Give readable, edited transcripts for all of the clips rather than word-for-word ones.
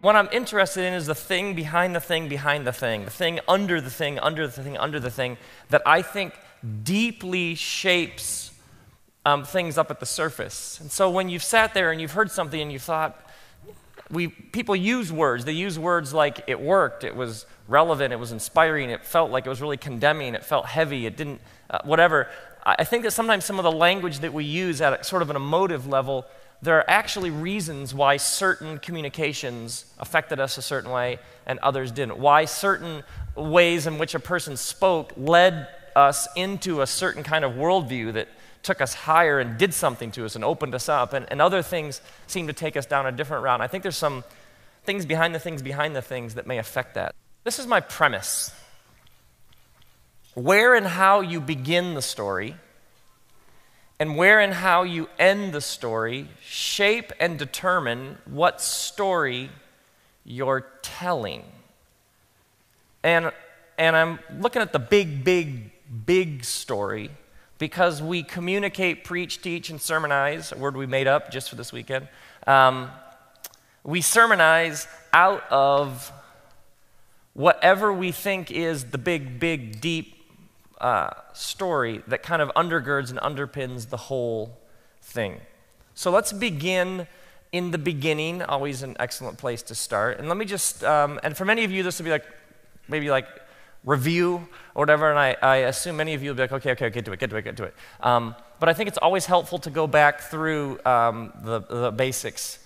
what I'm interested in is the thing behind the thing behind the thing under the thing under the thing under the thing that I think deeply shapes things up at the surface. And so when you've sat there and you've heard something and you thought, people use words. They use words like it worked, it was relevant, it was inspiring, it felt like it was really condemning, it felt heavy, it didn't, whatever. I think that sometimes some of the language that we use at sort of an emotive level, there are actually reasons why certain communications affected us a certain way and others didn't. Why certain ways in which a person spoke led us into a certain kind of worldview that took us higher and did something to us and opened us up, and other things seem to take us down a different route. I think there's some things behind the things behind the things that may affect that. This is my premise. Where and how you begin the story and where and how you end the story shape and determine what story you're telling. And I'm looking at the big, big, big story, because we communicate, preach, teach, and sermonize, a word we made up just for this weekend. We sermonize out of whatever we think is the big, big, deep story that kind of undergirds and underpins the whole thing. So let's begin in the beginning, always an excellent place to start. And let me just, and for many of you, this will be like, maybe like, review or whatever, and I assume many of you will be like, okay, get to it. But I think it's always helpful to go back through the basics.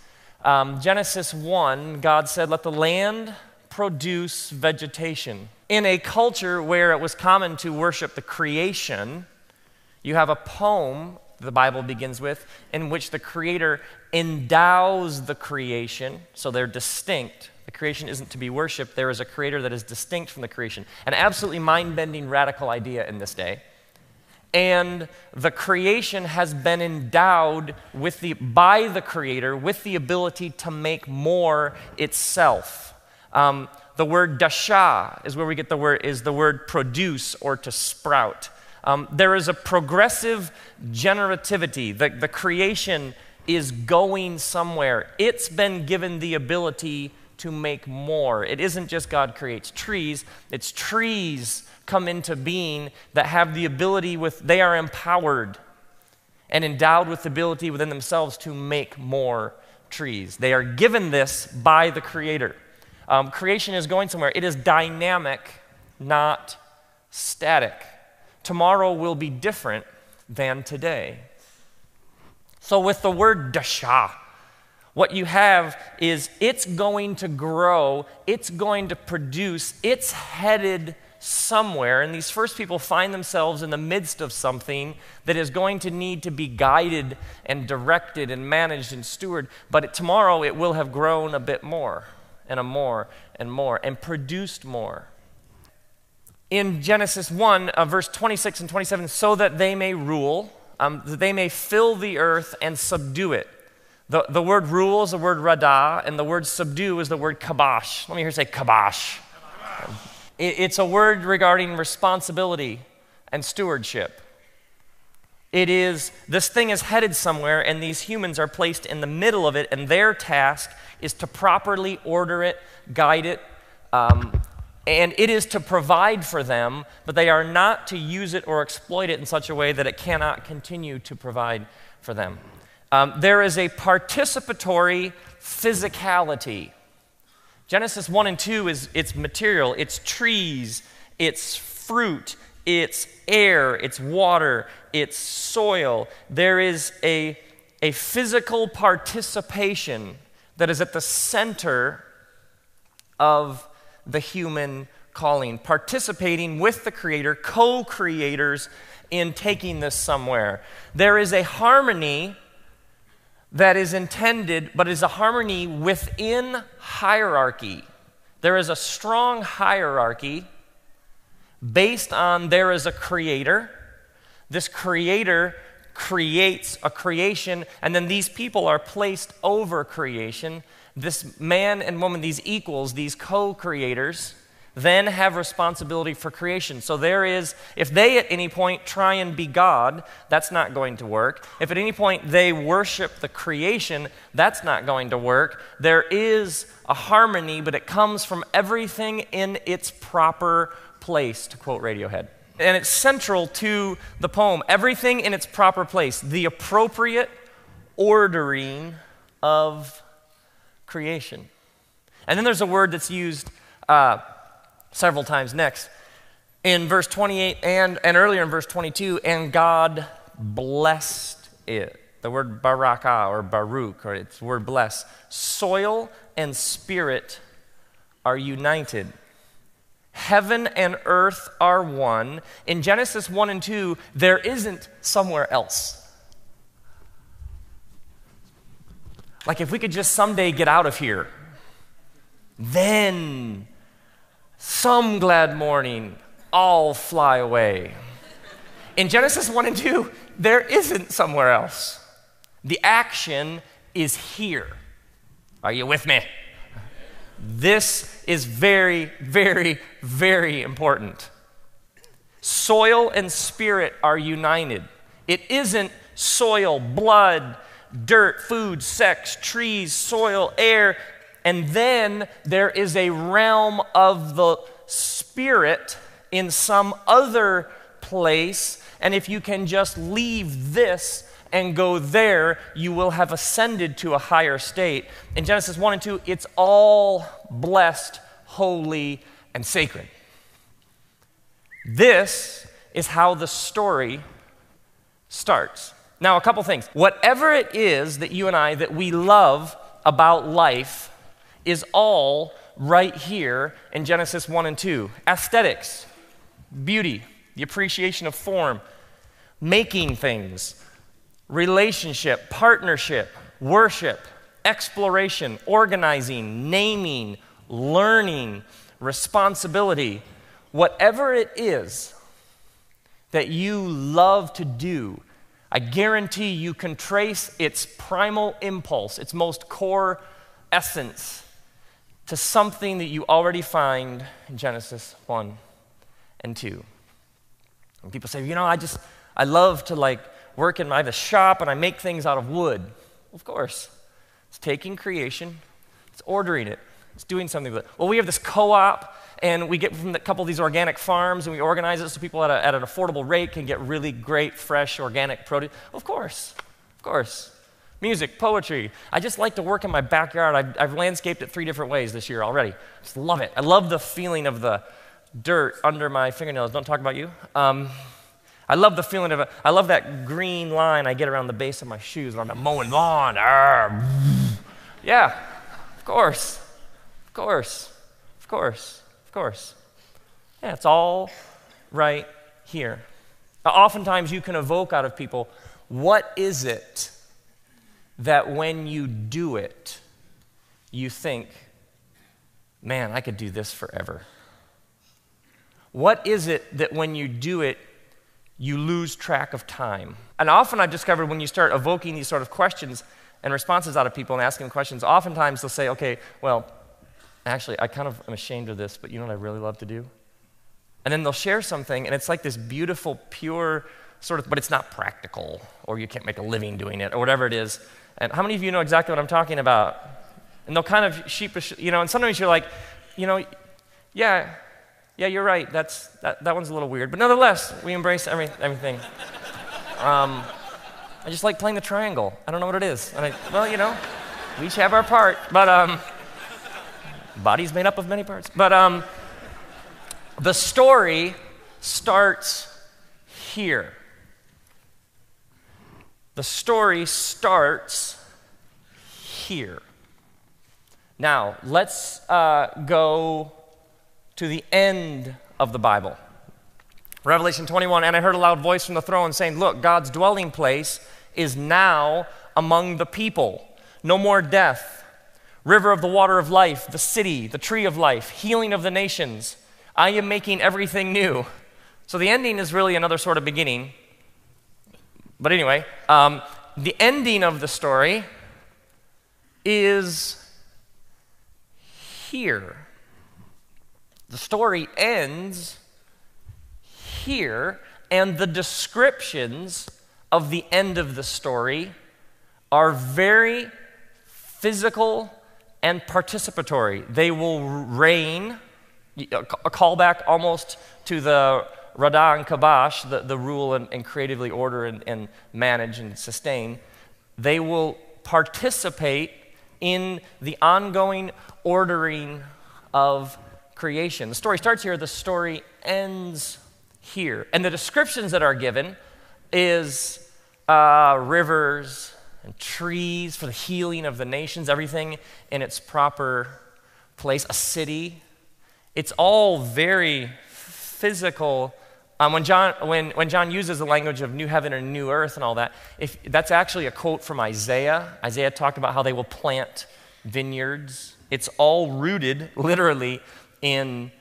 Genesis 1, God said, let the land produce vegetation. In a culture where it was common to worship the creation, you have a poem, the Bible begins with, in which the creator endows the creation, so they're distinct. The creation isn't to be worshipped. There is a creator that is distinct from the creation. An absolutely mind-bending, radical idea in this day. And the creation has been endowed with by the creator with the ability to make more itself. The word dasha is where we get the word produce or to sprout. There is a progressive generativity. The creation is going somewhere. It's been given the ability to make more. It isn't just God creates trees, it's trees come into being that have the ability they are empowered and endowed with the ability within themselves to make more trees. They are given this by the creator. Creation is going somewhere. It is dynamic, not static. Tomorrow will be different than today. So with the word dasha, what you have is it's going to grow, it's going to produce, it's headed somewhere. And these first people find themselves in the midst of something that is going to need to be guided and directed and managed and stewarded. But tomorrow it will have grown a bit more and more and produced more. In Genesis 1, verse 26 and 27, so that they may rule, that they may fill the earth and subdue it. The word rule is the word radah, and the word subdue is the word kabash. Let me hear you say kabash. It's a word regarding responsibility and stewardship. It is, this thing is headed somewhere, and these humans are placed in the middle of it, and their task is to properly order it, guide it, and it is to provide for them, but they are not to use it or exploit it in such a way that it cannot continue to provide for them. There is a participatory physicality. Genesis 1 and 2 is its material, it's trees, it's fruit, it's air, it's water, it's soil. There is a physical participation that is at the center of the human calling, participating with the Creator, co-creators in taking this somewhere. There is a harmony that is intended, but is a harmony within hierarchy. There is a strong hierarchy based on there is a creator. This creator creates a creation, and then these people are placed over creation. This man and woman, these equals, these co-creators, then have responsibility for creation. So there is, if they at any point try and be God, that's not going to work. If at any point they worship the creation, that's not going to work. There is a harmony, but it comes from everything in its proper place, to quote Radiohead. And it's central to the poem. Everything in its proper place. The appropriate ordering of creation. And then there's a word that's used several times next. In verse 28 and earlier in verse 22, and God blessed it. The word barakah or baruch, or it's the word bless. Soil and spirit are united. Heaven and earth are one. In Genesis 1 and 2, there isn't somewhere else. Like if we could just someday get out of here, then some glad morning, all fly away. In Genesis 1 and 2, there isn't somewhere else. The action is here. Are you with me? This is very, very, very important. Soil and spirit are united. It isn't soil, blood, dirt, food, sex, trees, soil, air. And then there is a realm of the spirit in some other place. And if you can just leave this and go there, you will have ascended to a higher state. In Genesis 1 and 2, it's all blessed, holy, and sacred. This is how the story starts. Now, a couple things. Whatever it is that you and I, that we love about life, is all right here in Genesis 1 and 2. Aesthetics, beauty, the appreciation of form, making things, relationship, partnership, worship, exploration, organizing, naming, learning, responsibility. Whatever it is that you love to do, I guarantee you can trace its primal impulse, its most core essence, to something that you already find in Genesis 1 and 2. And people say, you know, I love to like work in my shop and I make things out of wood. Of course. It's taking creation, it's ordering it, it's doing something with it. Well, we have this co-op and we get from a couple of these organic farms and we organize it so people at an affordable rate can get really great, fresh, organic produce. Of course, of course. Music, poetry. I just like to work in my backyard. I've landscaped it 3 different ways this year already. Just love it. I love the feeling of the dirt under my fingernails. Don't talk about you. I love the feeling of it. I love that green line I get around the base of my shoes when I'm mowing lawn. Arr. Yeah, of course. Of course. Of course. Of course. Yeah, it's all right here. Now, oftentimes you can evoke out of people, what is it that when you do it, you think, man, I could do this forever? What is it that when you do it, you lose track of time? And often I've discovered when you start evoking these sort of questions and responses out of people and asking questions, oftentimes they'll say, okay, well, actually, I kind of am ashamed of this, but you know what I really love to do? And then they'll share something, and it's like this beautiful, pure sort of, but it's not practical, or you can't make a living doing it, or whatever it is. And how many of you know exactly what I'm talking about? And they'll kind of sheepish, you know, and sometimes you're like, you know, yeah, you're right, that one's a little weird, but nonetheless, we embrace everything. I just like playing the triangle. I don't know what it is. And well, you know, we each have our part, but body's made up of many parts. But the story starts here. The story starts here. Now, let's go to the end of the Bible. Revelation 21, and I heard a loud voice from the throne saying, look, God's dwelling place is now among the people. No more death, river of the water of life, the city, the tree of life, healing of the nations. I am making everything new. So the ending is really another sort of beginning. But anyway, the ending of the story is here. The story ends here, and the descriptions of the end of the story are very physical and participatory. They will reign, a callback almost to the radah and kabash, the rule and creatively order and manage and sustain. They will participate in the ongoing ordering of creation. The story starts here, the story ends here. And the descriptions that are given is rivers and trees for the healing of the nations, everything in its proper place, a city. It's all very physical. When John uses the language of new heaven and new earth and all that, that's actually a quote from Isaiah. Isaiah talked about how they will plant vineyards. It's all rooted literally in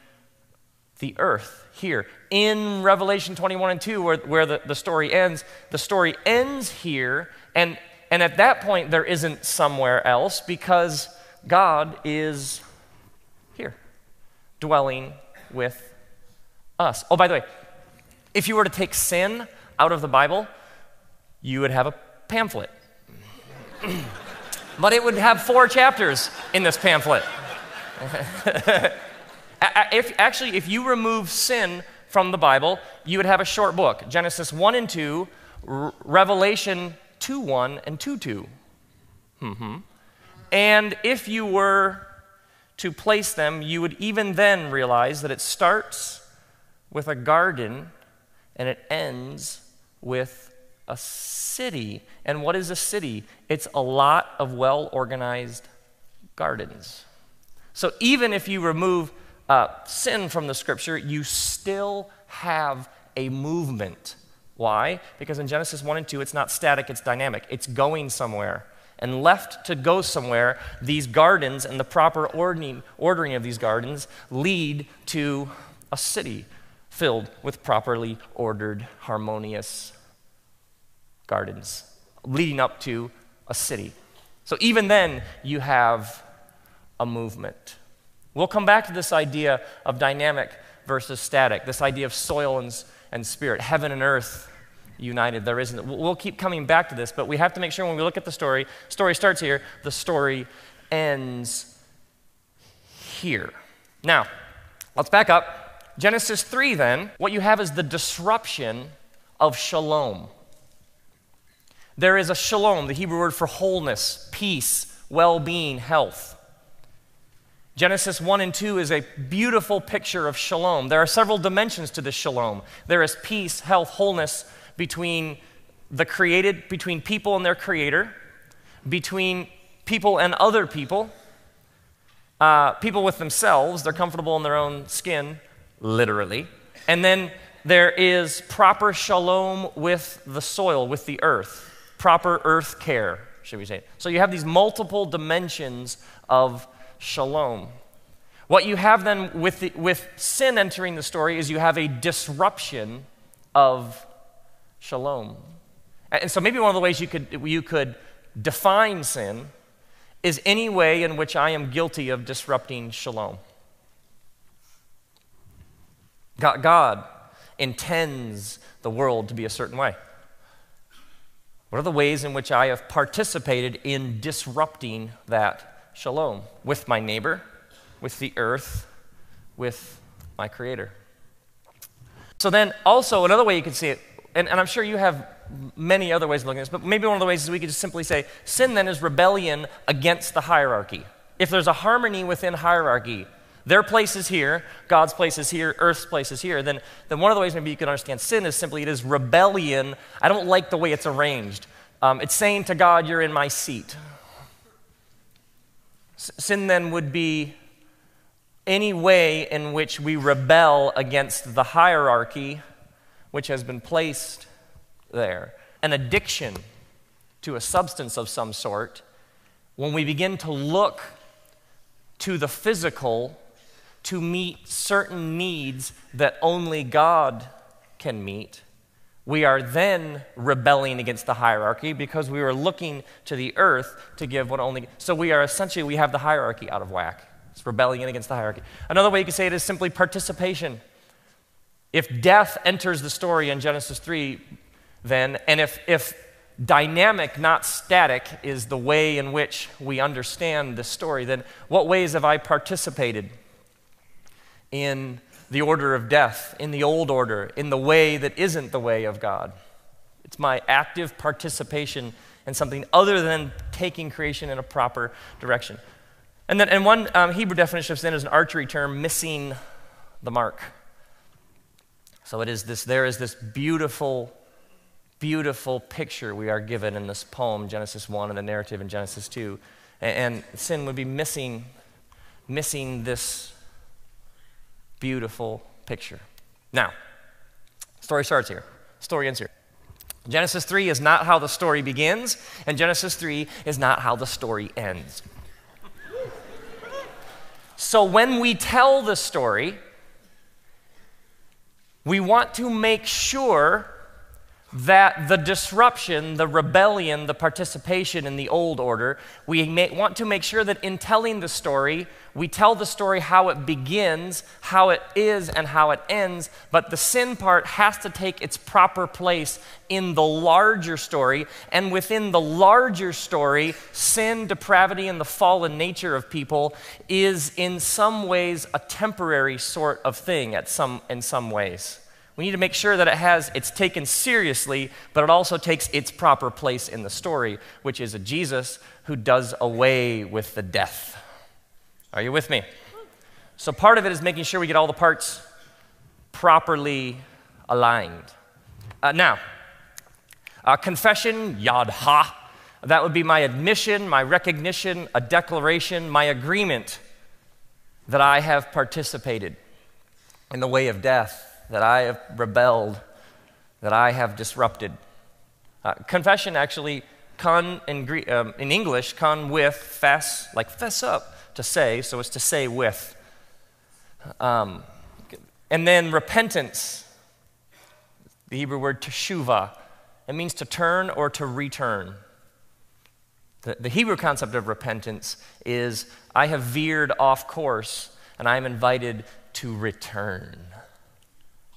the earth here. In Revelation 21 and 2, where the story ends, here, and at that point there isn't somewhere else, because God is here, dwelling with us. Oh, by the way, if you were to take sin out of the Bible, you would have a pamphlet. But it would have 4 chapters in this pamphlet. If you remove sin from the Bible, you would have a short book, Genesis 1 and 2, Revelation 2:1 and 2:2. And if you were to place them, you would even then realize that it starts with a garden and it ends with a city. And what is a city? It's a lot of well-organized gardens. So even if you remove sin from the scripture, you still have a movement. Why? Because in Genesis 1 and 2, it's not static, it's dynamic. It's going somewhere. And left to go somewhere, these gardens and the proper ordering of these gardens lead to a city filled with properly ordered, harmonious gardens, leading up to a city. So even then, you have a movement. We'll come back to this idea of dynamic versus static, this idea of soil and spirit, heaven and earth united. There isn't. We'll keep coming back to this, but we have to make sure when we look at the story starts here, the story ends here. Now, let's back up. Genesis 3 then, what you have is the disruption of shalom. There is a shalom, the Hebrew word for wholeness, peace, well-being, health. Genesis 1 and 2 is a beautiful picture of shalom. There are several dimensions to this shalom. There is peace, health, wholeness between the created, between people and their creator, between people and other people, people with themselves, they're comfortable in their own skin, literally. And then there is proper shalom with the soil, with the earth, proper earth care, should we say. So you have these multiple dimensions of shalom. What you have then with sin entering the story is you have a disruption of shalom. And so maybe one of the ways you could define sin is any way in which I am guilty of disrupting shalom. God intends the world to be a certain way. What are the ways in which I have participated in disrupting that shalom, with my neighbor, with the earth, with my creator? So then also another way you could see it, and I'm sure you have many other ways of looking at this, but maybe one of the ways is we could just simply say, sin then is rebellion against the hierarchy. If there's a harmony within hierarchy, their place is here, God's place is here, earth's place is here, then one of the ways maybe you could understand sin is simply it is rebellion. I don't like the way it's arranged. It's saying to God, you're in my seat. Sin then would be any way in which we rebel against the hierarchy which has been placed there. An addiction to a substance of some sort, when we begin to look to the physical to meet certain needs that only God can meet, we are then rebelling against the hierarchy because we are looking to the earth to give what only... So we have the hierarchy out of whack. It's rebellion against the hierarchy. Another way you could say it is simply participation. If death enters the story in Genesis 3, then, and if dynamic, not static, is the way in which we understand this story, then what ways have I participated in the order of death, in the old order, in the way that isn't the way of God? It's my active participation in something other than taking creation in a proper direction. And then, and one Hebrew definition of sin is an archery term, missing the mark. So it is this, there is this beautiful, beautiful picture we are given in this poem, Genesis 1, and the narrative in Genesis 2. And sin would be missing this beautiful picture. Now, story starts here. Story ends here. Genesis 3 is not how the story begins, and Genesis 3 is not how the story ends. So when we tell the story, we want to make sure that the disruption, the rebellion, the participation in the old order, we want to make sure that in telling the story, we tell the story how it begins, how it is, and how it ends, but the sin part has to take its proper place in the larger story, and within the larger story, sin, depravity, and the fallen nature of people is in some ways a temporary sort of thing in some ways. We need to make sure that it's taken seriously, but it also takes its proper place in the story, which is a Jesus who does away with the death. Are you with me? So part of it is making sure we get all the parts properly aligned. Confession, yad ha. That would be my admission, my recognition, a declaration, my agreement that I have participated in the way of death, that I have rebelled, that I have disrupted. Confession actually, con in Greek, in English, con with, fess, like fess up, to say, so it's to say with. And then repentance, the Hebrew word teshuva. It means to turn or to return. The Hebrew concept of repentance is I have veered off course and I am invited to return.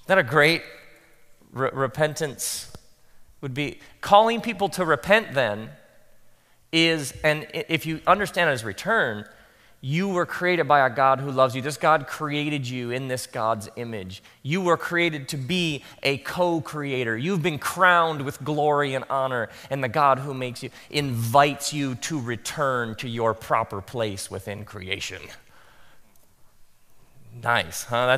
Isn't that a great repentance would be? Calling people to repent then is, and if you understand it as return, you were created by a God who loves you. This God created you in this God's image. You were created to be a co-creator. You've been crowned with glory and honor, and the God who makes you invites you to return to your proper place within creation. Nice, huh?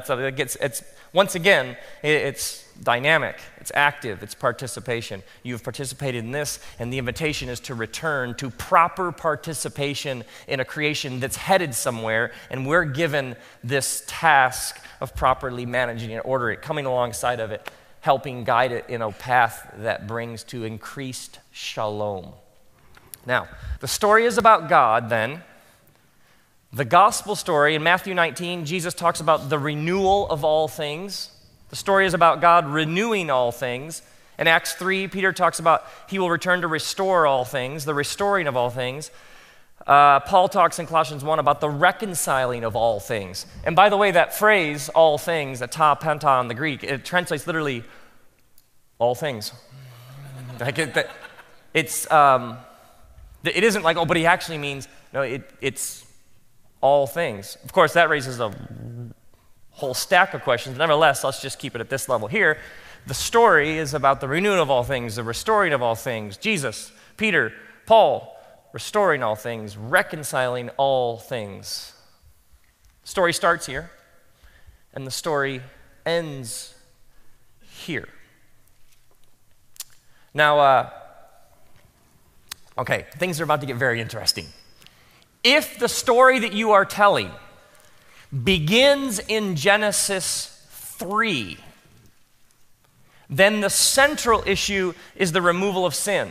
Once again, it's dynamic, it's active, it's participation. You've participated in this, and the invitation is to return to proper participation in a creation that's headed somewhere, and we're given this task of properly managing and ordering it, coming alongside of it, helping guide it in a path that brings to increased shalom. Now, the story is about God then. The gospel story in Matthew 19, Jesus talks about the renewal of all things. The story is about God renewing all things. In Acts 3, Peter talks about he will return to restore all things, the restoring of all things. Paul talks in Colossians 1 about the reconciling of all things. And by the way, that phrase, all things, atah, panta in the Greek, it translates literally, all things. It isn't like, oh, but he actually means, no, it's... all things. Of course, that raises a whole stack of questions. But nevertheless, let's just keep it at this level here. The story is about the renewing of all things, the restoring of all things. Jesus, Peter, Paul, restoring all things, reconciling all things. The story starts here, and the story ends here. Now, okay, things are about to get very interesting. If the story that you are telling begins in Genesis 3, then the central issue is the removal of sin.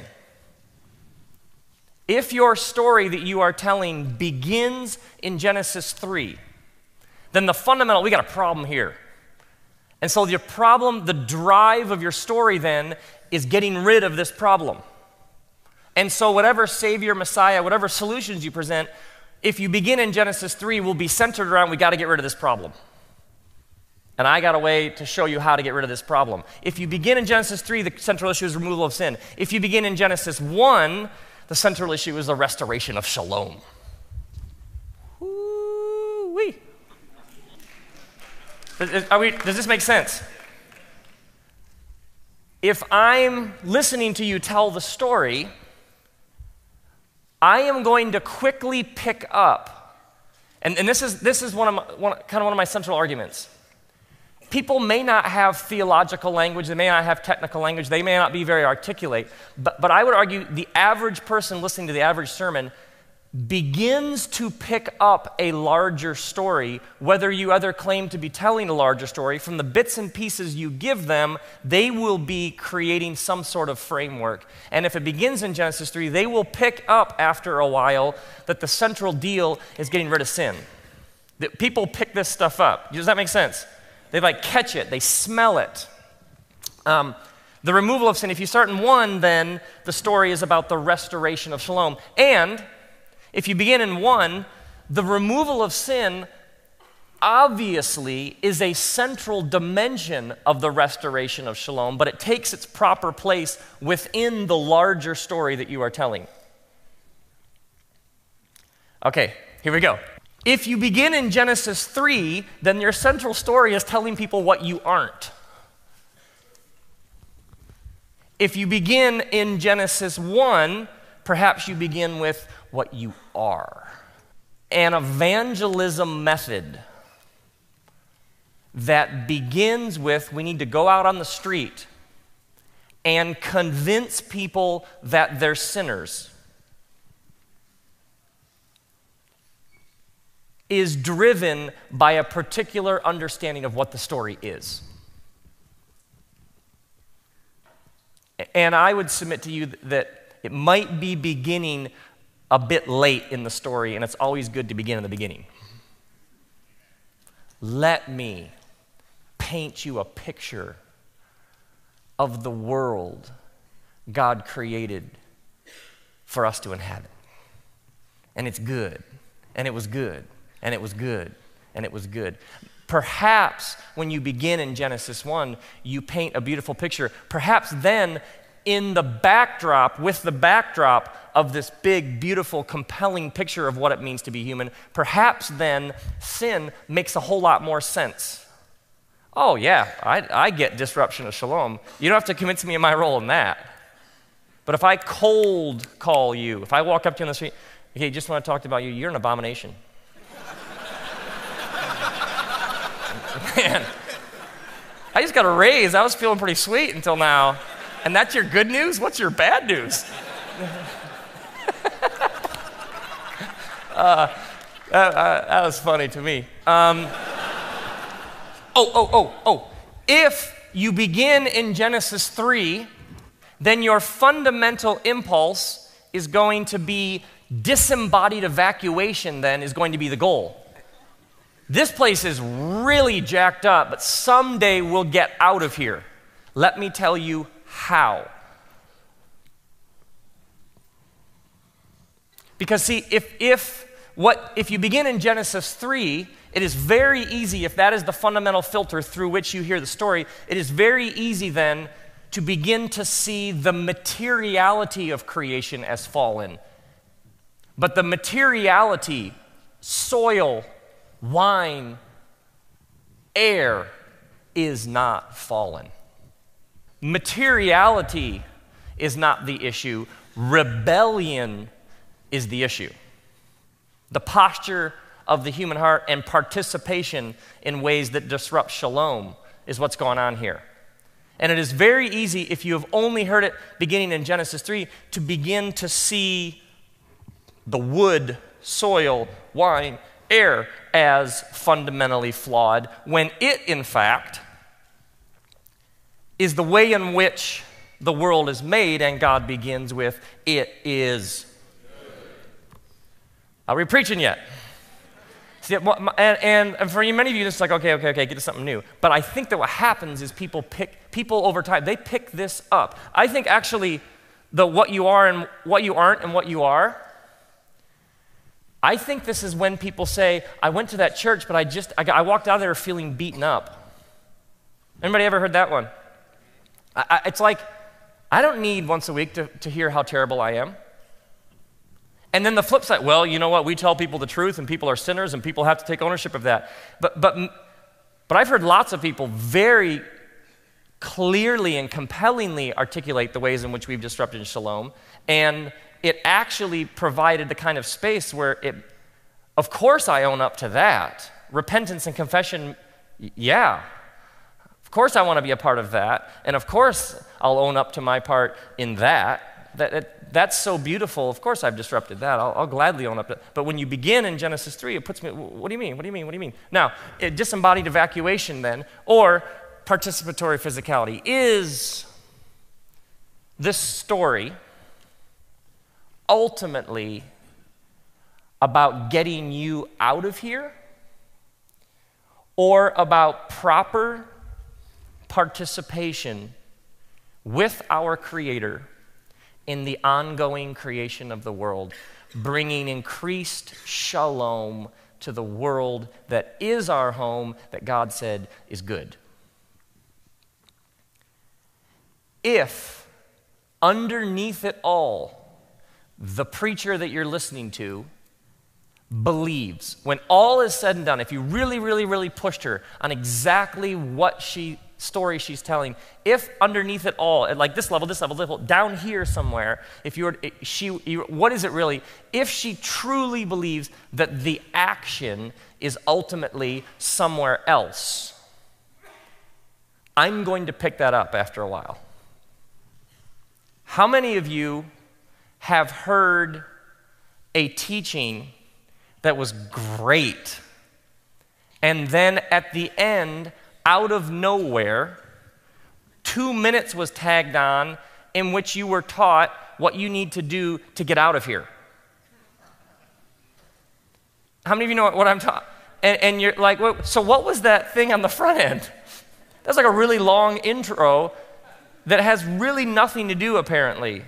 If your story that you are telling begins in Genesis 3, then the fundamental, we got a problem here. And so the problem, the drive of your story then is getting rid of this problem. And so whatever Savior, Messiah, whatever solutions you present, if you begin in Genesis 3, will be centered around, we got to get rid of this problem. And I got a way to show you how to get rid of this problem. If you begin in Genesis 3, the central issue is removal of sin. If you begin in Genesis 1, the central issue is the restoration of shalom. Woo-wee. Does this make sense? If I'm listening to you tell the story, I am going to quickly pick up, and this is kind of one of my central arguments. People may not have theological language, they may not have technical language, they may not be very articulate, but I would argue the average person listening to the average sermon begins to pick up a larger story, whether you ever claim to be telling a larger story. From the bits and pieces you give them, they will be creating some sort of framework. And if it begins in Genesis 3, they will pick up after a while that the central deal is getting rid of sin. People pick this stuff up. Does that make sense? They like catch it, they smell it. The removal of sin, if you start in 1, then the story is about the restoration of shalom. And if you begin in 1, the removal of sin obviously is a central dimension of the restoration of shalom, but it takes its proper place within the larger story that you are telling. Okay, here we go. If you begin in Genesis 3, then your central story is telling people what you aren't. If you begin in Genesis 1, perhaps you begin with what you are. An evangelism method that begins with, we need to go out on the street and convince people that they're sinners, is driven by a particular understanding of what the story is. And I would submit to you that it might be beginning a bit late in the story, and it's always good to begin in the beginning. Let me paint you a picture of the world God created for us to inhabit. And it's good, and it was good. And it was good, and it was good. Perhaps when you begin in Genesis 1, you paint a beautiful picture. Perhaps then in the backdrop, with the backdrop of this big, beautiful, compelling picture of what it means to be human, perhaps then sin makes a whole lot more sense. Oh yeah, I get disruption of shalom. You don't have to convince me of my role in that. But if I cold call you, if I walk up to you on the street, okay, just want to talk about you, you're an abomination. Man, I just got a raise. I was feeling pretty sweet until now. And that's your good news? What's your bad news? That was funny to me. If you begin in Genesis 3, then your fundamental impulse is going to be disembodied evacuation, then, is going to be the goal. This place is really jacked up, but someday we'll get out of here. Let me tell you how. Because see, if you begin in Genesis 3, it is very easy, if that is the fundamental filter through which you hear the story, it is very easy then to begin to see the materiality of creation as fallen. But the materiality, soil, wine, air, is not fallen. Materiality is not the issue. Rebellion is the issue. The posture of the human heart and participation in ways that disrupt shalom is what's going on here. And it is very easy, if you have only heard it beginning in Genesis 3, to begin to see the wood, soil, wine, air as fundamentally flawed, when it, in fact, is the way in which the world is made, and God begins with, it is. Are we preaching yet? See, and for many of you, it's like, okay, get to something new. But I think that what happens is people over time, they pick this up. I think actually what you are and what you aren't and what you are I think this is when people say, I went to that church, but I walked out of there feeling beaten up. Anybody ever heard that one? It's like, I don't need once a week to hear how terrible I am. And then the flip side, well, you know what, we tell people the truth and people are sinners and people have to take ownership of that. But I've heard lots of people very clearly and compellingly articulate the ways in which we've disrupted shalom, and it actually provided the kind of space where it, of course I own up to that. Repentance and confession, yeah. Of course I want to be a part of that, and of course I'll own up to my part in that. That's so beautiful, of course I've disrupted that, I'll gladly own up to it. But when you begin in Genesis 3, it puts me, what do you mean, what do you mean, what do you mean? Now, disembodied evacuation then, or participatory physicality is this story ultimately about getting you out of here, or about proper participation with our Creator in the ongoing creation of the world, bringing increased shalom to the world that is our home, that God said is good. If underneath it all, the preacher that you're listening to believes, when all is said and done, if you really, really, really pushed her on exactly what story she's telling, if underneath it all, at like this level, down here somewhere, what is it really? If she truly believes that the action is ultimately somewhere else, I'm going to pick that up after a while. How many of you have heard a teaching that was great, and then at the end, out of nowhere, 2 minutes was tagged on in which you were taught what you need to do to get out of here? How many of you know what I'm talking? And you're like, well, so what was that thing on the front end? That's like a really long intro that has really nothing to do, apparently.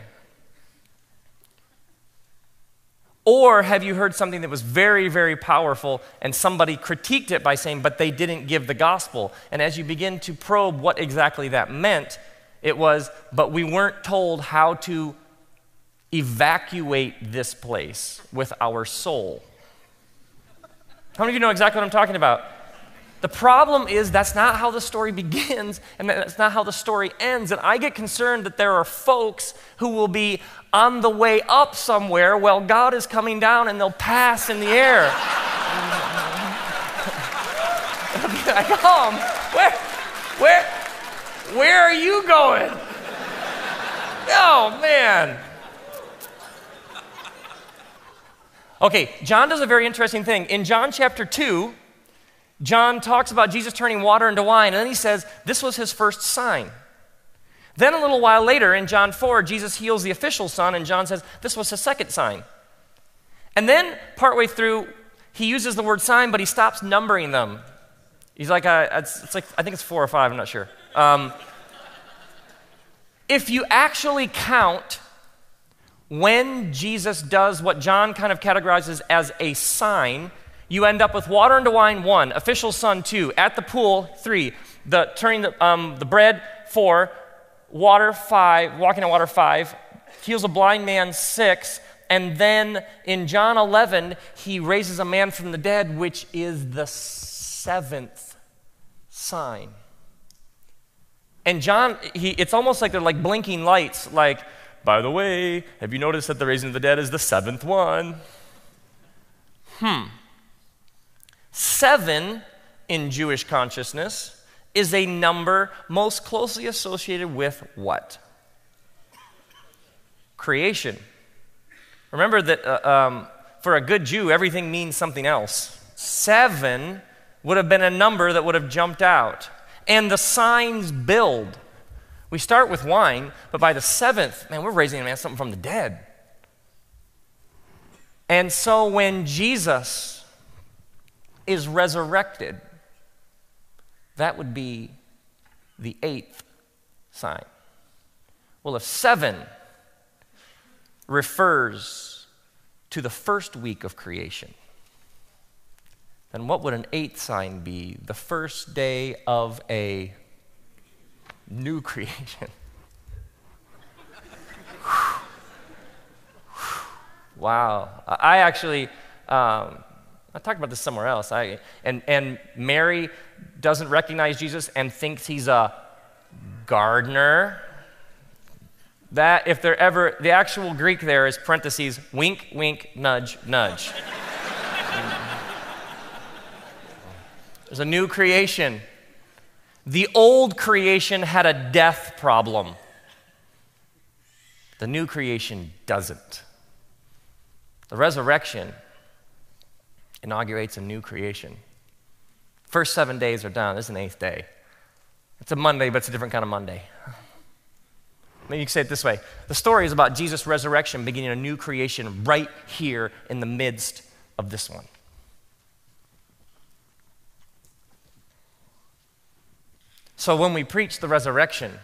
Or have you heard something that was very, very powerful and somebody critiqued it by saying, but they didn't give the gospel? And as you begin to probe what exactly that meant, it was, but we weren't told how to evacuate this place with our soul. How many of you know exactly what I'm talking about? The problem is that's not how the story begins, and that's not how the story ends. And I get concerned that there are folks who will be on the way up somewhere while God is coming down, and they'll pass in the air. They'll be like, oh, where are you going? Oh, man. Okay, John does a very interesting thing. In John chapter 2, John talks about Jesus turning water into wine, and then he says this was his first sign. Then a little while later in John 4, Jesus heals the official's son, and John says this was his second sign. And then partway through, he uses the word sign, but he stops numbering them. He's like, I think it's 4 or 5, I'm not sure. If you actually count when Jesus does what John kind of categorizes as a sign, you end up with water into wine, 1, official son, 2, at the pool, 3, turning the bread, 4, water, 5, walking on water, 5, heals a blind man, 6, and then in John 11, he raises a man from the dead, which is the 7th sign. And John, it's almost like they're like blinking lights, like, by the way, have you noticed that the raising of the dead is the 7th one? 7 in Jewish consciousness is a number most closely associated with what? Creation. Remember that for a good Jew, everything means something else. 7 would have been a number that would have jumped out. And the signs build. We start with wine, but by the 7th, man, we're raising a man something from the dead. And so when Jesus is resurrected, that would be the 8th sign. Well, if 7 refers to the first week of creation, then what would an eighth sign be? The first day of a new creation. Wow. I actually, I talked about this somewhere else. And Mary doesn't recognize Jesus and thinks he's a gardener. That, if there ever, the actual Greek there is parentheses, wink, wink, nudge, nudge. There's a new creation. The old creation had a death problem. The new creation doesn't. The resurrection inaugurates a new creation. First 7 days are done. This is an eighth day. It's a Monday, but it's a different kind of Monday. Maybe you can say it this way. The story is about Jesus' resurrection beginning a new creation right here in the midst of this one. So when we preach the resurrection,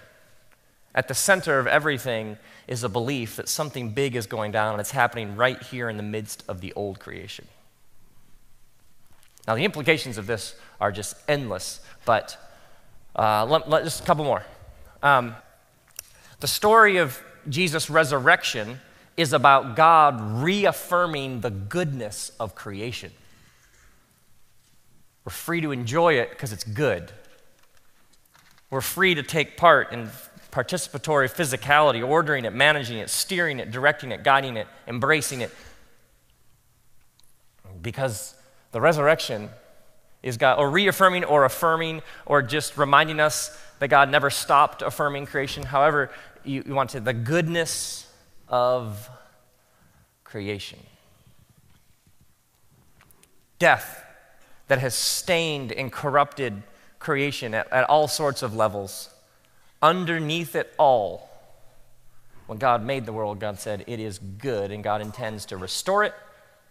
at the center of everything is a belief that something big is going down and it's happening right here in the midst of the old creation. Now the implications of this are just endless, but just a couple more. The story of Jesus' resurrection is about God reaffirming the goodness of creation. We're free to enjoy it because it's good. We're free to take part in participatory physicality, ordering it, managing it, steering it, directing it, guiding it, embracing it. Because the resurrection is God, or reaffirming or affirming, or just reminding us that God never stopped affirming creation. However, you want to, the goodness of creation. Death that has stained and corrupted creation at all sorts of levels. Underneath it all, when God made the world, God said it is good, and God intends to restore it,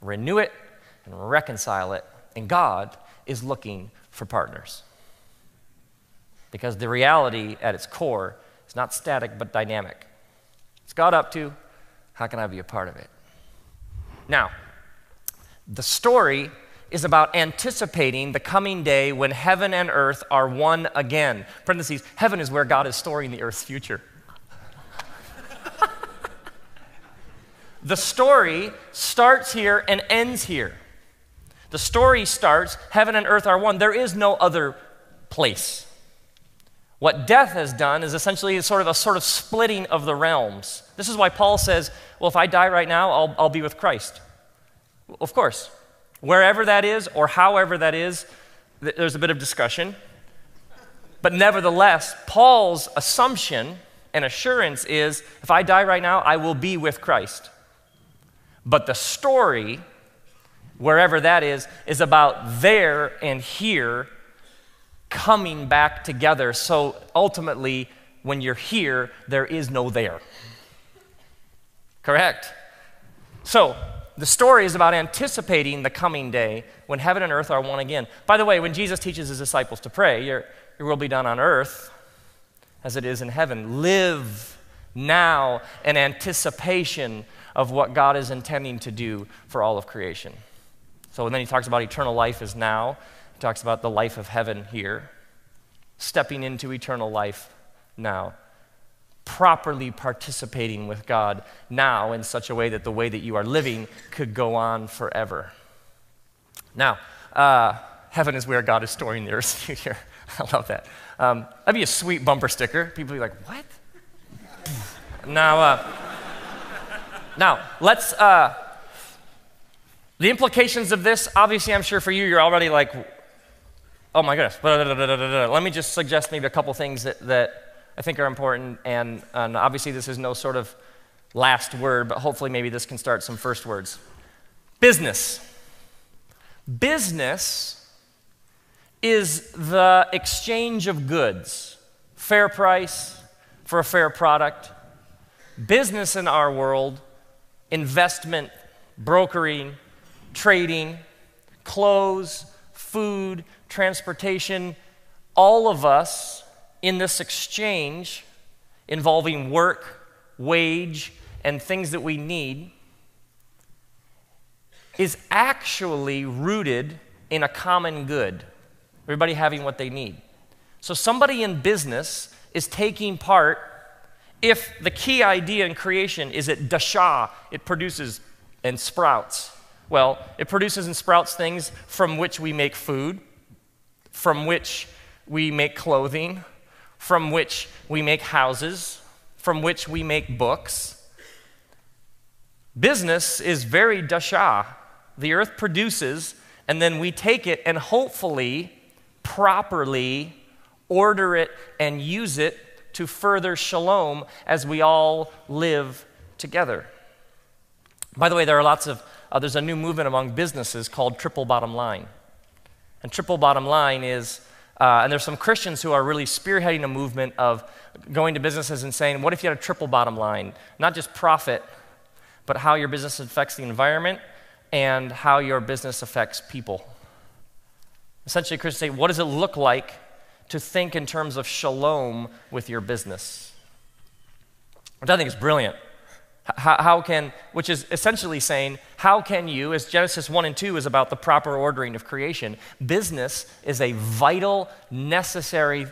renew it, and reconcile it. And God is looking for partners. Because the reality at its core is not static but dynamic. What's God up to? How can I be a part of it? Now, the story is about anticipating the coming day when heaven and earth are one again. Parentheses, heaven is where God is storing the earth's future. The story starts here and ends here. The story starts, heaven and earth are one. There is no other place. What death has done is essentially a sort of splitting of the realms. This is why Paul says, well, if I die right now, I'll be with Christ. Of course. Wherever that is, or however that is, there's a bit of discussion. But nevertheless, Paul's assumption and assurance is, if I die right now, I will be with Christ. But the story, wherever that is about there and here coming back together. So ultimately, when you're here, there is no there. Correct? So the story is about anticipating the coming day when heaven and earth are one again. By the way, when Jesus teaches his disciples to pray, your will be done on earth as it is in heaven. Live now in anticipation of what God is intending to do for all of creation. So then he talks about eternal life is now. He talks about the life of heaven here. Stepping into eternal life now. Properly participating with God now in such a way that the way that you are living could go on forever. Now, heaven is where God is storing the earth's future. I love that. That'd be a sweet bumper sticker. People be like, what? Now, let's, the implications of this, obviously I'm sure for you, you're already like, oh my goodness. Let me just suggest maybe a couple things that I think are important, and obviously this is no sort of last word, but hopefully maybe this can start some first words. Business. Business is the exchange of goods, fair price for a fair product. Business in our world, investment, brokering, trading, clothes, food, transportation, all of us in this exchange involving work, wage, and things that we need is actually rooted in a common good. Everybody having what they need. So somebody in business is taking part. If the key idea in creation is it dasha, it produces and sprouts. Well, it produces and sprouts things from which we make food, from which we make clothing, from which we make houses, from which we make books. Business is very dasha. The earth produces, and then we take it and hopefully properly order it and use it to further shalom as we all live together. By the way, there are lots of there's a new movement among businesses called Triple Bottom Line. And Triple Bottom Line is, and there's some Christians who are really spearheading a movement of going to businesses and saying, what if you had a triple bottom line? Not just profit, but how your business affects the environment and how your business affects people. Essentially, Christians say, what does it look like to think in terms of shalom with your business? Which I think is brilliant. Which is essentially saying, how can you, as Genesis 1 and 2 is about the proper ordering of creation, business is a vital, necessary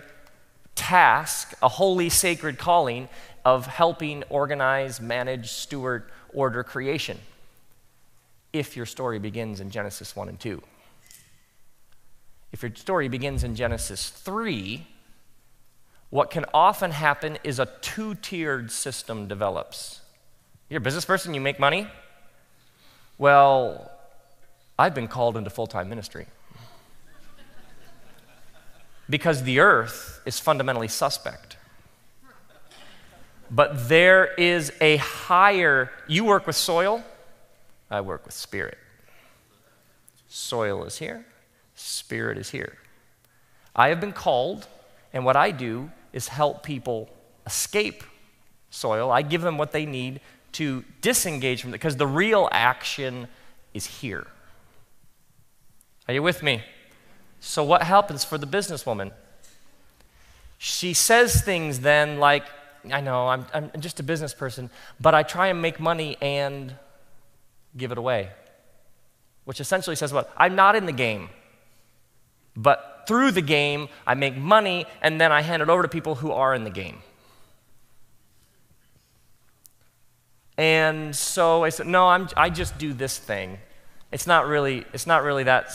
task, a holy, sacred calling of helping organize, manage, steward, order creation. If your story begins in Genesis 1 and 2. If your story begins in Genesis 3, what can often happen is a two-tiered system develops. You're a business person, you make money. Well, I've been called into full-time ministry. Because the earth is fundamentally suspect. But there is a higher, you work with soil, I work with spirit. Soil is here, spirit is here. I have been called, and what I do is help people escape soil. I give them what they need to disengage from it, because the real action is here. Are you with me? So what happens for the businesswoman? She says things then like, I know, I'm just a business person, but I try and make money and give it away. Which essentially says what? I'm not in the game, but through the game, I make money, and then I hand it over to people who are in the game. And so I said, no, I just do this thing. It's not really that,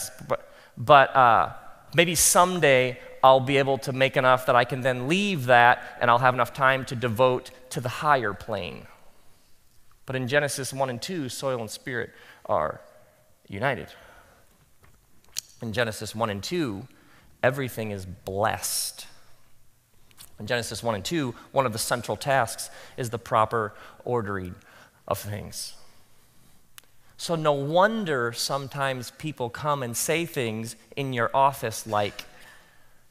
but maybe someday I'll be able to make enough that I can then leave that and I'll have enough time to devote to the higher plane. But in Genesis 1 and 2, soil and spirit are united. In Genesis 1 and 2, everything is blessed. In Genesis 1 and 2, one of the central tasks is the proper ordering of things. So no wonder sometimes people come and say things in your office like,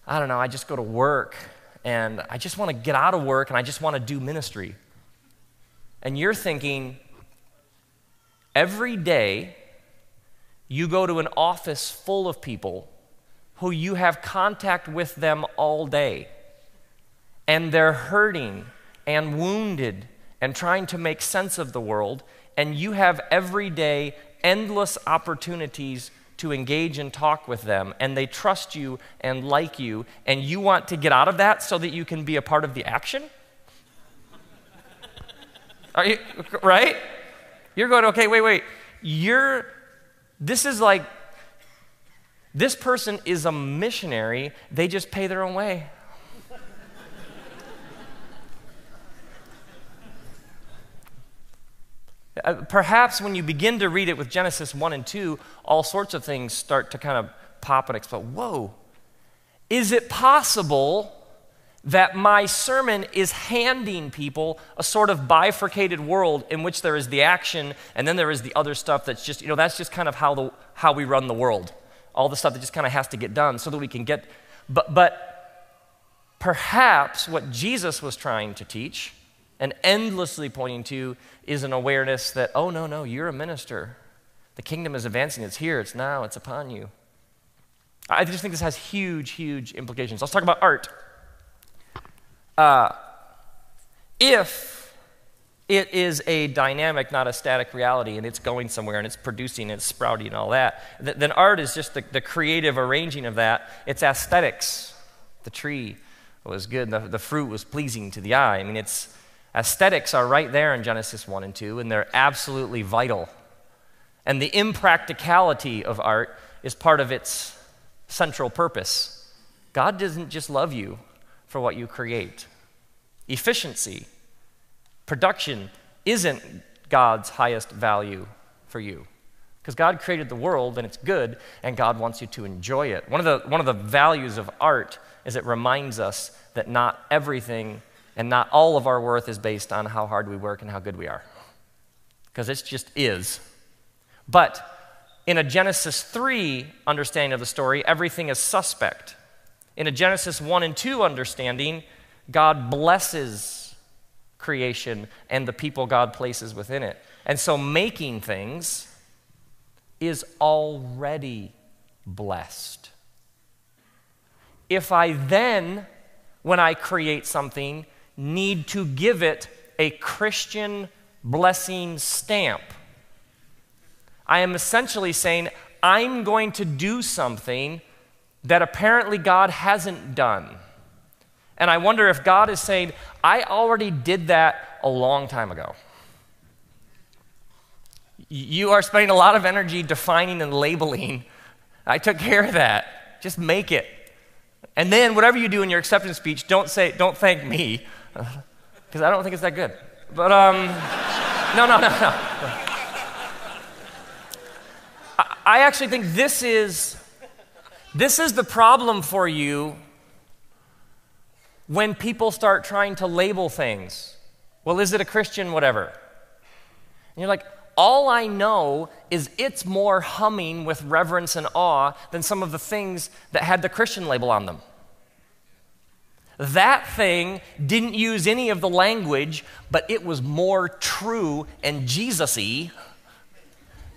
I don't know, I just go to work, and I just want to get out of work, and I just want to do ministry. And you're thinking, every day you go to an office full of people who you have contact with them all day, and they're hurting and wounded and trying to make sense of the world, and you have every day endless opportunities to engage and talk with them, and they trust you and like you, and you want to get out of that so that you can be a part of the action? Are you, right? You're going, okay, wait. This is like, this person is a missionary, they just pay their own way. Perhaps when you begin to read it with Genesis 1 and 2, all sorts of things start to kind of pop and explode. Whoa, is it possible that my sermon is handing people a sort of bifurcated world in which there is the action and then there is the other stuff that's just, you know, that's just kind of how we run the world. All the stuff that just kind of has to get done so that we can get, but perhaps what Jesus was trying to teach and endlessly pointing to is an awareness that, oh, no, you're a minister. The kingdom is advancing. It's here. It's now. It's upon you. I just think this has huge, huge implications. Let's talk about art. If It is a dynamic, not a static reality, and it's going somewhere, and it's producing, and it's sprouting, and all that. Then art is just the creative arranging of that. It's aesthetics. The tree was good, and the fruit was pleasing to the eye. I mean, it's aesthetics are right there in Genesis 1 and 2, and they're absolutely vital. And the impracticality of art is part of its central purpose. God doesn't just love you for what you create. Efficiency. Production isn't God's highest value for you, because God created the world and it's good, and God wants you to enjoy it. One of the values of art is it reminds us that not everything and not all of our worth is based on how hard we work and how good we are, because it just is. But in a Genesis 3 understanding of the story, everything is suspect. In a Genesis 1 and 2 understanding, God blesses creation and the people God places within it. And so making things is already blessed. If I then, when I create something, need to give it a Christian blessing stamp, I am essentially saying, I'm going to do something that apparently God hasn't done. And I wonder if God is saying, I already did that a long time ago. You are spending a lot of energy defining and labeling. I took care of that. Just make it. And then whatever you do in your acceptance speech, don't thank me, because I don't think it's that good. But, no. I actually think this is the problem for you when people start trying to label things. Well, is it a Christian whatever? And you're like, all I know is it's more humming with reverence and awe than some of the things that had the Christian label on them. That thing didn't use any of the language, but it was more true and Jesus-y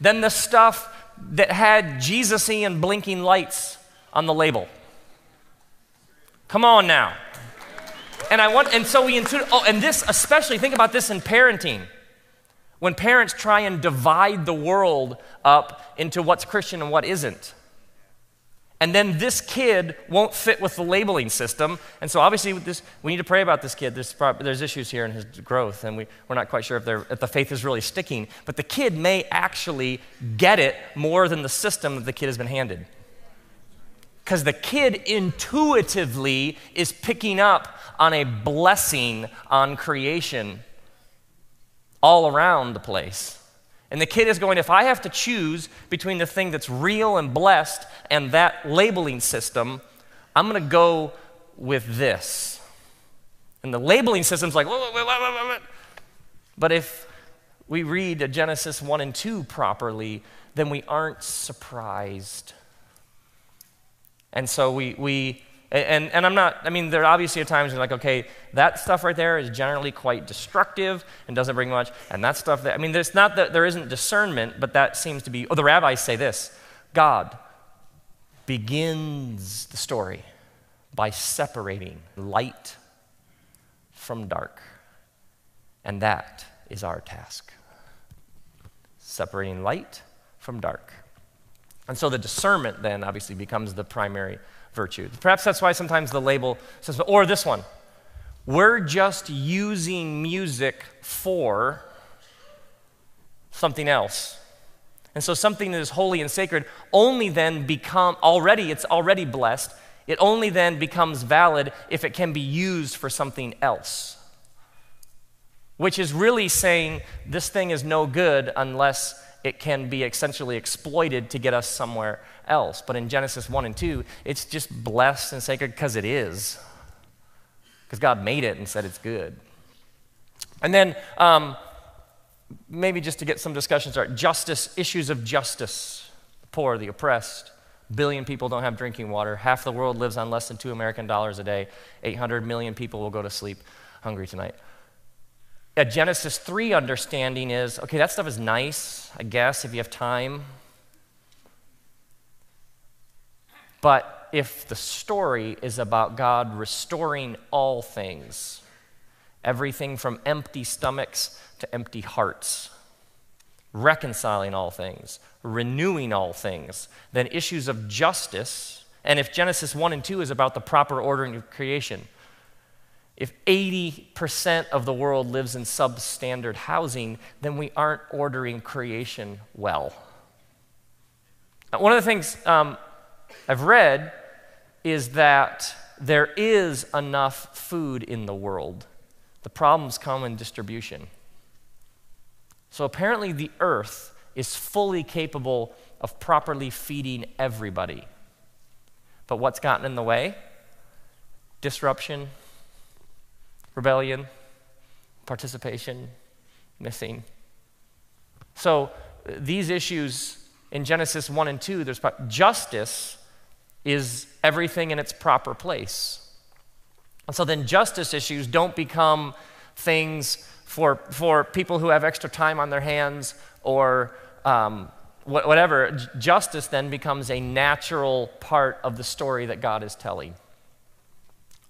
than the stuff that had Jesus-y and blinking lights on the label. Come on now. And so we intuit, and this especially, think about this in parenting. When parents try and divide the world up into what's Christian and what isn't. And then this kid won't fit with the labeling system. And so obviously with this, we need to pray about this kid. There's issues here in his growth, and we're not quite sure if the faith is really sticking. But the kid may actually get it more than the system that the kid has been handed. Because the kid intuitively is picking up on a blessing on creation all around the place. And the kid is going, if I have to choose between the thing that's real and blessed and that labeling system, I'm going to go with this. And the labeling system's like, whoa. But if we read Genesis 1 and 2 properly, then we aren't surprised. And so we, and I'm not, I mean, there are obviously times you're like, okay, that stuff right there is generally quite destructive and doesn't bring much, and that stuff, that, I mean, there's not that there isn't discernment, but that seems to be, the rabbis say this, God begins the story by separating light from dark, and that is our task, separating light from dark. And so the discernment then obviously becomes the primary virtue. Perhaps that's why sometimes the label says, or this one, we're just using music for something else. And so something that is holy and sacred only then it's already blessed, it only then becomes valid if it can be used for something else. Which is really saying this thing is no good unless it can be essentially exploited to get us somewhere else. But in Genesis 1 and 2, it's just blessed and sacred because it is. Because God made it and said it's good. And then maybe just to get some discussion started, justice, issues of justice, the poor, the oppressed, a billion people don't have drinking water, half the world lives on less than $2 American a day, 800 million people will go to sleep hungry tonight. A Genesis 3 understanding is, okay, that stuff is nice, I guess, if you have time. But if the story is about God restoring all things Everything from empty stomachs to empty hearts. Reconciling all things, renewing all things, then issues of justice. And if Genesis 1 and 2 is about the proper ordering of creation, if 80% of the world lives in substandard housing, then we aren't ordering creation well. One of the things I've read is that there is enough food in the world. The problems come in distribution. So apparently the earth is fully capable of properly feeding everybody. But what's gotten in the way? Disruption, rebellion, participation, missing. So these issues in Genesis 1 and 2, there's justice is everything in its proper place. And so then justice issues don't become things for people who have extra time on their hands or whatever. Justice then becomes a natural part of the story that God is telling.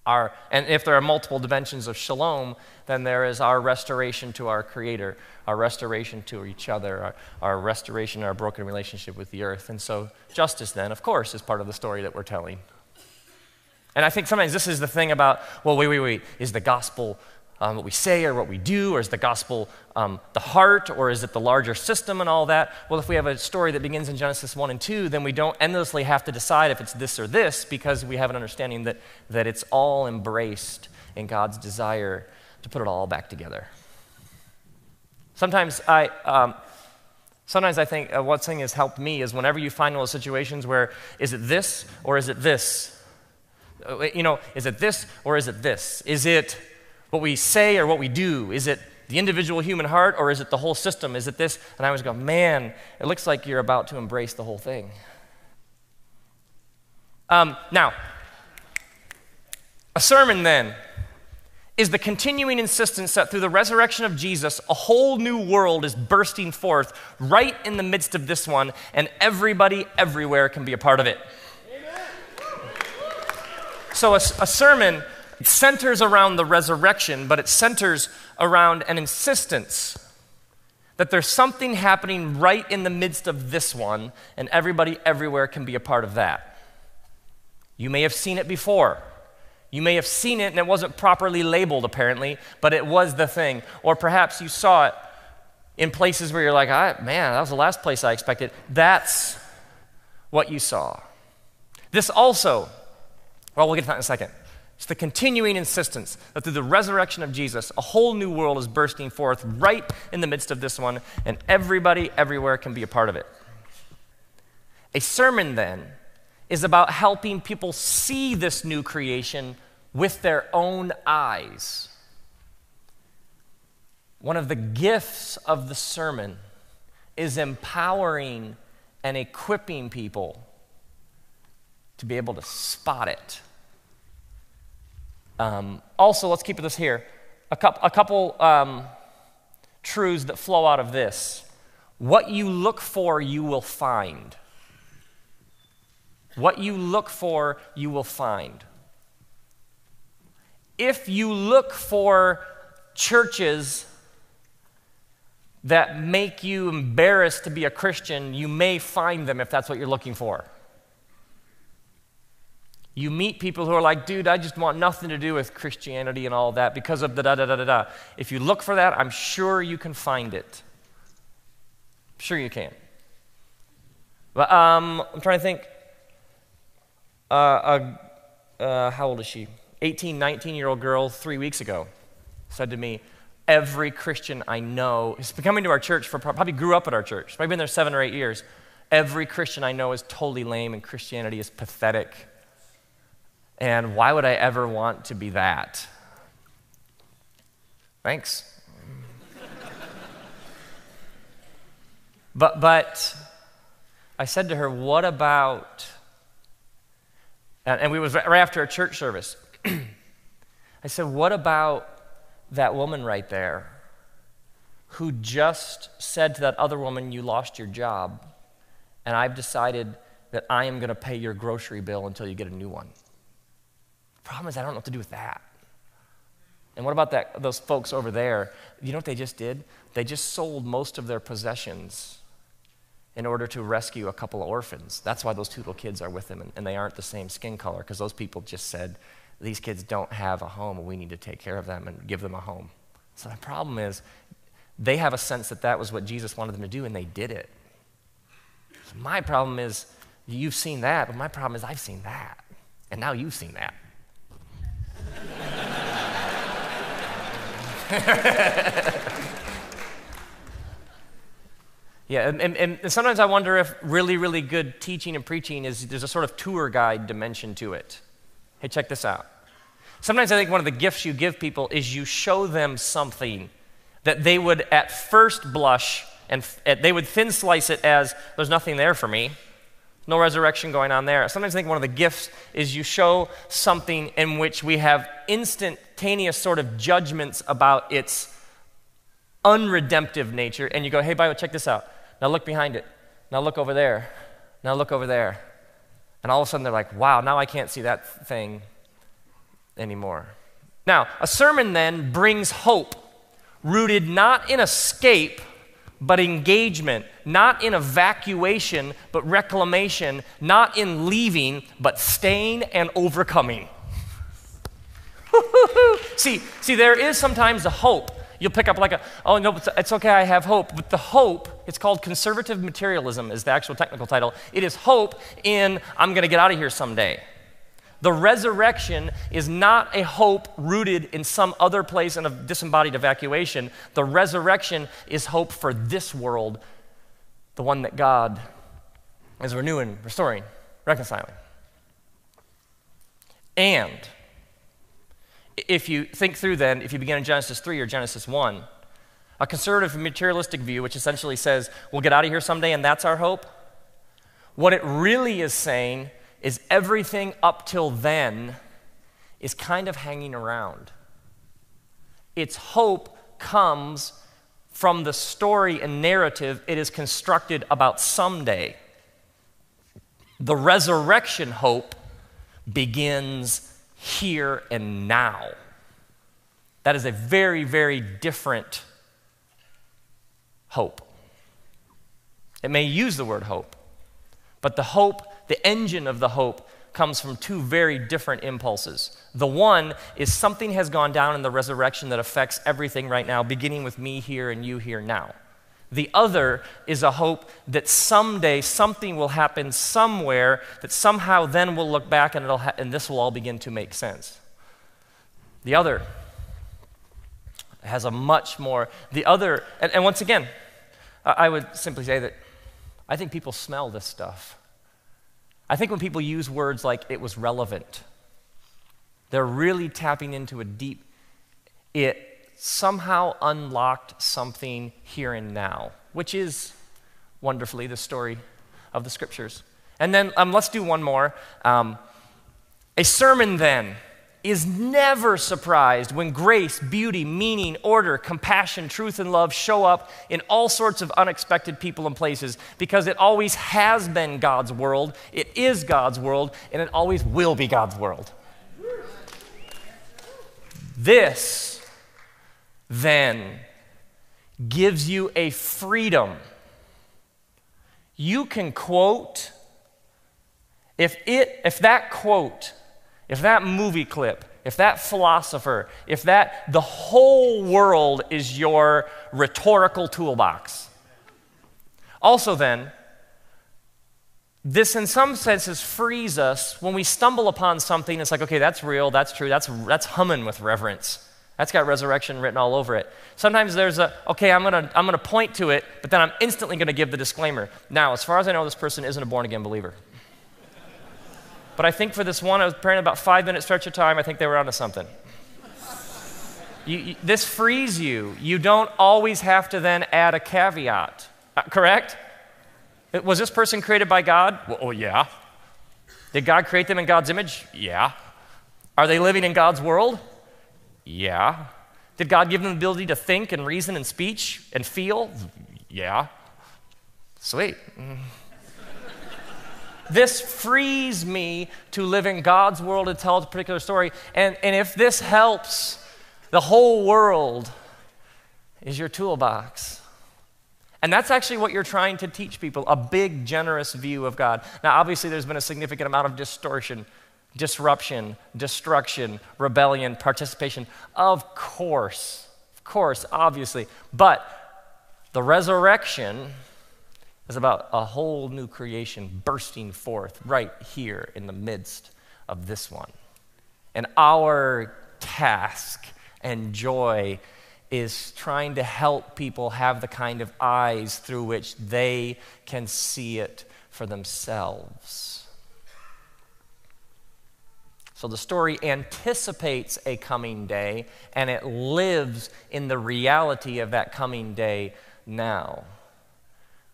And if there are multiple dimensions of shalom, then there is our restoration to our Creator, our restoration to each other, our restoration to our broken relationship with the earth. And so justice then, of course, is part of the story that we're telling. And I think sometimes this is the thing about, well, wait, is the gospel what we say or what we do, or is the gospel the heart, or is it the larger system and all that? Well, if we have a story that begins in Genesis 1 and 2, then we don't endlessly have to decide if it's this or this, because we have an understanding that it's all embraced in God's desire to put it all back together. Sometimes I think one thing has helped me is whenever you find those situations where, is it this or is it this? You know, is it this or is it this? Is it what we say or what we do? Is it the individual human heart or is it the whole system? Is it this? And I always go, man, it looks like you're about to embrace the whole thing. Now, a sermon then is the continuing insistence that through the resurrection of Jesus, a whole new world is bursting forth right in the midst of this one, and everybody everywhere can be a part of it. So a sermon centers around the resurrection, but it centers around an insistence that there's something happening right in the midst of this one, and everybody everywhere can be a part of that. You may have seen it before. You may have seen it, and it wasn't properly labeled, apparently, but it was the thing. Or perhaps you saw it in places where you're like, man, that was the last place I expected. That's what you saw. This also, well, we'll get to that in a second. It's the continuing insistence that through the resurrection of Jesus, a whole new world is bursting forth right in the midst of this one, and everybody everywhere can be a part of it. A sermon, then, is about helping people see this new creation with their own eyes. One of the gifts of the sermon is empowering and equipping people to be able to spot it. Also, let's keep this here. A couple truths that flow out of this. What you look for, you will find. What you look for, you will find. If you look for churches that make you embarrassed to be a Christian, you may find them if that's what you're looking for. You meet people who are like, dude, I just want nothing to do with Christianity and all that because of the da-da-da-da-da. If you look for that, I'm sure you can find it. I'm sure you can. But I'm trying to think. How old is she? 18, 19-year-old girl 3 weeks ago said to me, every Christian I know has been coming to our church, probably grew up at our church. Probably been there 7 or 8 years. Every Christian I know is totally lame and Christianity is pathetic. And why would I ever want to be that? Thanks. but I said to her, what about, and we was right after a church service. I said, what about that woman right there who just said to that other woman, you lost your job, and I've decided that I am going to pay your grocery bill until you get a new one. Problem is, I don't know what to do with that. And what about that, those folks over there? You know what they just did? They just sold most of their possessions in order to rescue a couple of orphans. That's why those two little kids are with them, and they aren't the same skin color, because those people just said, these kids don't have a home, and we need to take care of them and give them a home. So the problem is, they have a sense that that was what Jesus wanted them to do, and they did it. So my problem is, you've seen that, but my problem is I've seen that, and now you've seen that. Yeah, and sometimes I wonder if really, really good teaching and preaching is, there's a sort of tour guide dimension to it. Hey, check this out. Sometimes I think one of the gifts you give people is you show them something that they would at first blush, and they would thin slice it as, there's nothing there for me. No resurrection going on there. Sometimes I think one of the gifts is you show something in which we have instantaneous sort of judgments about its unredemptive nature, and you go, hey, Bible, check this out. Now look behind it. Now look over there. Now look over there. And all of a sudden they're like, wow, now I can't see that thing anymore. Now, a sermon then brings hope, rooted not in escape, but engagement, not in evacuation, but reclamation, not in leaving, but staying and overcoming. See, there is sometimes a hope. You'll pick up like a, oh, no, it's okay, I have hope. But the hope, it's called conservative materialism is the actual technical title. It is hope in, I'm going to get out of here someday. The resurrection is not a hope rooted in some other place in a disembodied evacuation. The resurrection is hope for this world, the one that God is renewing, restoring, reconciling. And if you think through then, if you begin in Genesis 3 or Genesis 1, a conservative materialistic view, which essentially says, we'll get out of here someday and that's our hope, what it really is saying is everything up till then is kind of hanging around. Its hope comes from the story and narrative it is constructed about someday. The resurrection hope begins here and now. That is a very, very different hope. It may use the word hope, but the hope, the engine of the hope comes from two very different impulses. The one is something has gone down in the resurrection that affects everything right now, beginning with me here and you here now. The other is a hope that someday something will happen somewhere that somehow then we'll look back and, this will all begin to make sense. The other has a much more, and once again, I would simply say that I think people smell this stuff. I think when people use words like it was relevant, they're really tapping into a deep, it somehow unlocked something here and now, which is wonderfully the story of the scriptures. And then let's do one more. A sermon then is never surprised when grace, beauty, meaning, order, compassion, truth, and love show up in all sorts of unexpected people and places, because it always has been God's world, it is God's world, and it always will be God's world. This, then, gives you a freedom. You can quote, if that quote, if that movie clip, if that philosopher, if that, the whole world is your rhetorical toolbox. Also then, this in some senses frees us when we stumble upon something, it's like, okay, that's real, that's true, that's humming with reverence. That's got resurrection written all over it. Sometimes there's a, okay, I'm gonna point to it, but then I'm instantly gonna give the disclaimer. Now, as far as I know, this person isn't a born-again believer. But I think for this one, I was praying about 5-minute stretch of time, I think they were onto something. This frees you. You don't always have to then add a caveat, correct? Was this person created by God? Well, oh, yeah. Did God create them in God's image? Yeah. Are they living in God's world? Yeah. Did God give them the ability to think and reason and speech and feel? Yeah. Sweet. This frees me to live in God's world and tell a particular story. And if this helps, The whole world is your toolbox. And that's actually what you're trying to teach people, a big, generous view of God. Now, obviously, there's been a significant amount of distortion, disruption, destruction, rebellion, participation. Of course, obviously. But the resurrection is about a whole new creation bursting forth right here in the midst of this one. And our task and joy is trying to help people have the kind of eyes through which they can see it for themselves. So the story anticipates a coming day, and it lives in the reality of that coming day now.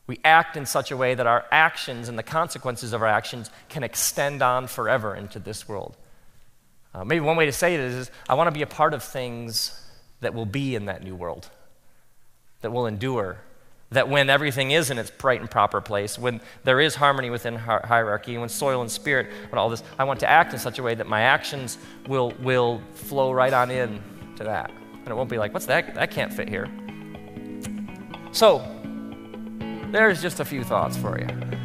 We act in such a way that our actions and the consequences of our actions can extend on forever into this world. Maybe one way to say it is, I want to be a part of things that will be in that new world, that will endure, that when everything is in its right and proper place, when there is harmony within hierarchy, when soil and spirit, when all this, I want to act in such a way that my actions will flow right on in to that. And it won't be like, what's that? That can't fit here. So there's just a few thoughts for you.